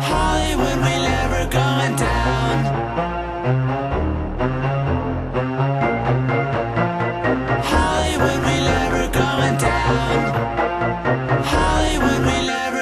Hollywood, we never going down. Hollywood, we never going down. Hollywood, we never.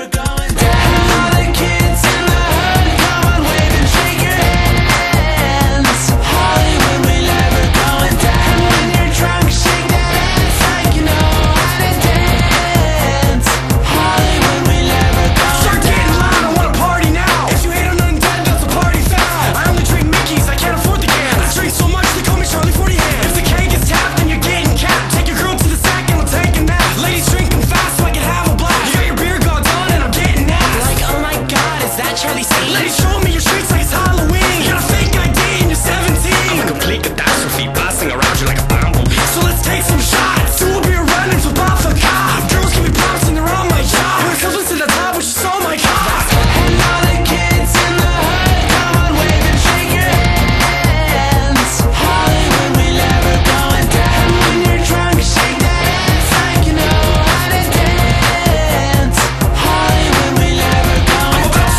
Ladies, show me your streets like it's Halloween. You got a fake ID and you're 17. I'm a complete catastrophe, passing around you like a bamboo. So let's take some shots. Two will be running for Bob for cop. Girls can be pops and they're on my job. When it comes to the top, which is all my God. And all the kids in the hood, come on, wave and shake your hands. Hollywood, we never going down. And when you're drunk, shake that ass like you know how to dance. Hollywood, we never going down.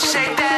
Shake that.